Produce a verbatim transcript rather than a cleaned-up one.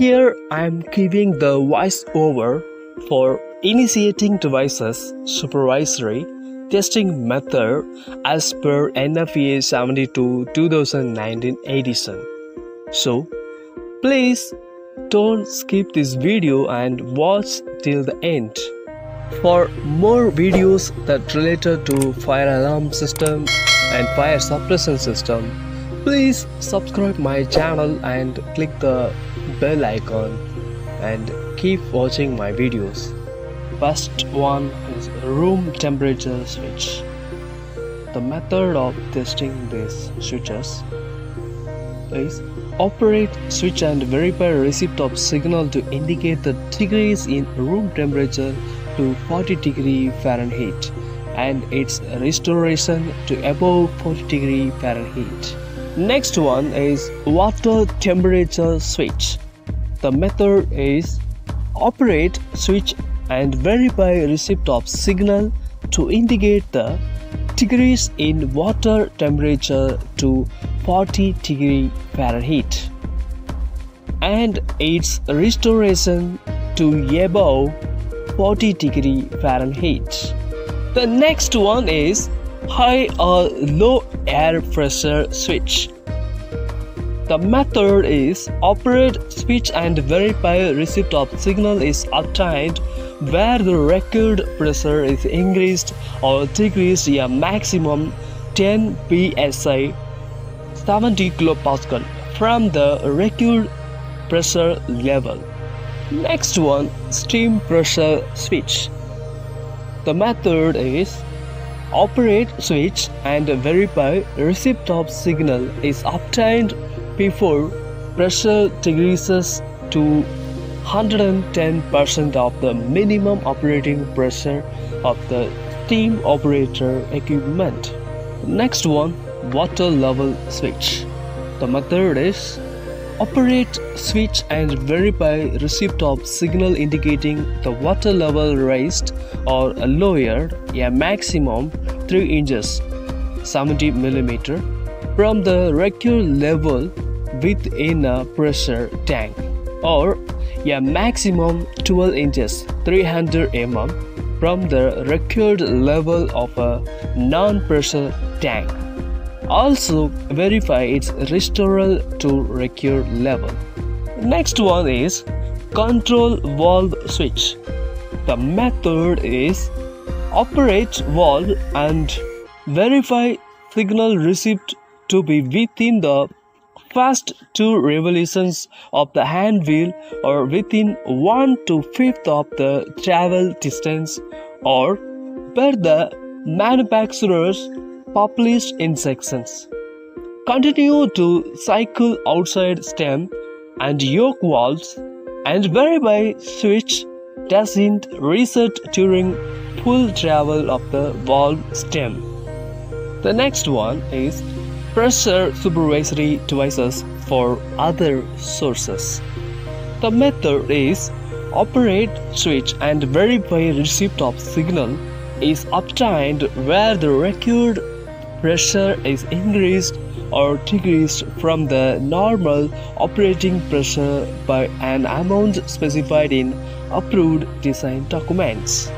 Here I am giving the voiceover for initiating devices supervisory testing method as per N F P A seventy-two two thousand nineteen edition. So please don't skip this video and watch till the end. For more videos that related to fire alarm system and fire suppression system, please subscribe my channel and click the bell icon and keep watching my videos. First one is room temperature switch. The method of testing these switches is operate switch and verify receipt of signal to indicate the degrees in room temperature to forty degree Fahrenheit and its restoration to above forty degree Fahrenheit. Next one is water temperature switch. The method is operate switch and verify receipt of signal to indicate the degrees in water temperature to forty degree Fahrenheit and its restoration to above forty degree Fahrenheit. The next one is high or low air pressure switch. The method is operate switch and verify receipt of signal is obtained where the record pressure is increased or decreased a maximum ten P S I seventy kilopascal from the record pressure level. Next one, steam pressure switch. The method is operate switch and verify receipt of signal is obtained before pressure decreases to one hundred ten percent of the minimum operating pressure of the steam operator equipment. Next one, water level switch. The method is operate switch and verify receipt of signal indicating the water level raised or lowered a maximum three inches seventy millimeters from the regular level within a pressure tank or a maximum twelve inches three hundred millimeters from the required level of a non-pressure tank. Also verify its restoral to required level. Next one is control valve switch. The method is operate valve and verify signal received to be within the first two revolutions of the hand wheel or within one to fifth of the travel distance or per the manufacturer's published in sections. Continue to cycle outside stem and yoke valves and verify switch doesn't reset during full travel of the valve stem. The next one is pressure supervisory devices for other sources. The method is operate switch and verify receipt of signal is obtained where the required pressure is increased or decreased from the normal operating pressure by an amount specified in approved design documents.